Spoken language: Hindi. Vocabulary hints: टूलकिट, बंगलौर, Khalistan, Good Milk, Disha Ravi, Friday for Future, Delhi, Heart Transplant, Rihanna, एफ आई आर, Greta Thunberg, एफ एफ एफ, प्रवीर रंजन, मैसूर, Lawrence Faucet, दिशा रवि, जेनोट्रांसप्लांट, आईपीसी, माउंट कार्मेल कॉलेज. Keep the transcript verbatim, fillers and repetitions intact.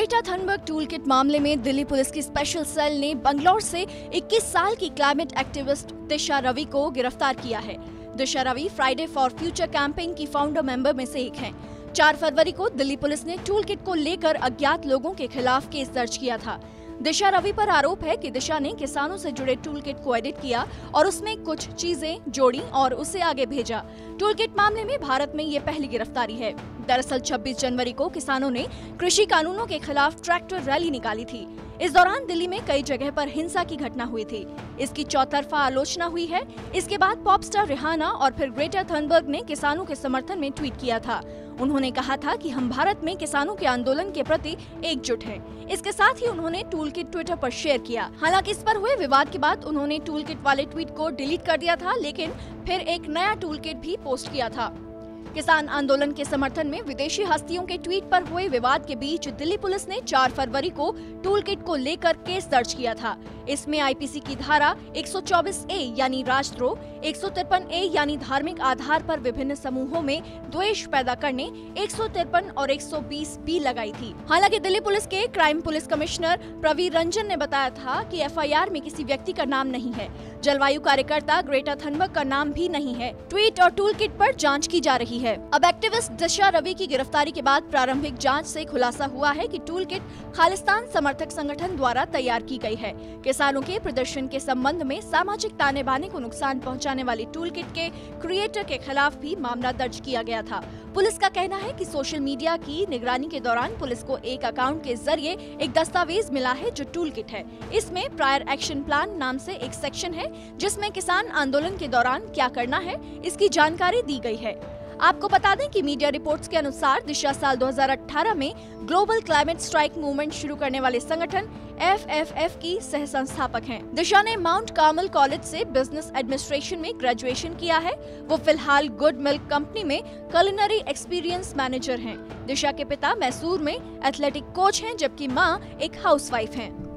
ग्रेटा थनबर्ग टूलकिट मामले में दिल्ली पुलिस की स्पेशल सेल ने बंगलौर से इक्कीस साल की क्लाइमेट एक्टिविस्ट दिशा रवि को गिरफ्तार किया है। दिशा रवि Friday for future campaign की फाउंडर मेंबर में से एक हैं। चार फरवरी को दिल्ली पुलिस ने टूलकिट को लेकर अज्ञात लोगों के खिलाफ केस दर्ज किया था। दिशा रवि पर आरोप है कि दिशा ने किसानों से जुड़े टूलकिट को एडिट किया और उसमें कुछ चीजें जोड़ी और उसे आगे भेजा। टूलकिट मामले में भारत में ये पहली गिरफ्तारी है। दरअसल छब्बीस जनवरी को किसानों ने कृषि कानूनों के खिलाफ ट्रैक्टर रैली निकाली थी। इस दौरान दिल्ली में कई जगह पर हिंसा की घटना हुई थी। इसकी चौतरफा आलोचना हुई है। इसके बाद पॉप स्टार रिहाना और फिर ग्रेटा थनबर्ग ने किसानों के समर्थन में ट्वीट किया था। उन्होंने कहा था कि हम भारत में किसानों के आंदोलन के प्रति एकजुट हैं। इसके साथ ही उन्होंने टूलकिट ट्विटर पर शेयर किया। हालांकि इस पर हुए विवाद के बाद उन्होंने टूलकिट वाले ट्वीट को डिलीट कर दिया था, लेकिन फिर एक नया टूलकिट भी पोस्ट किया था। किसान आंदोलन के समर्थन में विदेशी हस्तियों के ट्वीट पर हुए विवाद के बीच दिल्ली पुलिस ने चार फरवरी को टूलकिट को लेकर केस दर्ज किया था। इसमें आईपीसी की धारा एक सौ चौबीस ए यानी राजद्रोह, एक सौ तिरपन ए यानी धार्मिक आधार पर विभिन्न समूहों में द्वेष पैदा करने, एक सौ तिरपन और एक सौ बीस बी लगाई थी। हालांकि दिल्ली पुलिस के crime police commissioner प्रवीर रंजन ने बताया था कि एफ आई आर में किसी व्यक्ति का नाम नहीं है। जलवायु कार्यकर्ता ग्रेटा थनबर्ग का नाम भी नहीं है। ट्वीट और टूलकिट पर जाँच की जा रही है। अब एक्टिविस्ट दिशा रवि की गिरफ्तारी के बाद प्रारंभिक जांच से खुलासा हुआ है कि टूलकिट खालिस्तान समर्थक संगठन द्वारा तैयार की गई है। किसानों के प्रदर्शन के संबंध में सामाजिक ताने-बाने को नुकसान पहुंचाने वाली टूलकिट के क्रिएटर के खिलाफ भी मामला दर्ज किया गया था। पुलिस का कहना है कि सोशल मीडिया की निगरानी के दौरान पुलिस को एक अकाउंट के जरिए एक दस्तावेज मिला है जो टूलकिट है। इसमें प्रायर एक्शन प्लान नाम से एक सेक्शन है जिसमें किसान आंदोलन के दौरान क्या करना है इसकी जानकारी दी गई है। आपको बता दें कि मीडिया रिपोर्ट्स के अनुसार दिशा साल दो हज़ार अठारह में ग्लोबल क्लाइमेट स्ट्राइक मूवमेंट शुरू करने वाले संगठन एफ एफ एफ की सह संस्थापक हैं। दिशा ने माउंट कार्मेल कॉलेज से बिजनेस एडमिनिस्ट्रेशन में ग्रेजुएशन किया है। वो फिलहाल गुड मिल्क कंपनी में कलिनरी एक्सपीरियंस मैनेजर हैं। दिशा के पिता मैसूर में एथलेटिक कोच हैं, जबकि माँ एक हाउसवाइफ हैं।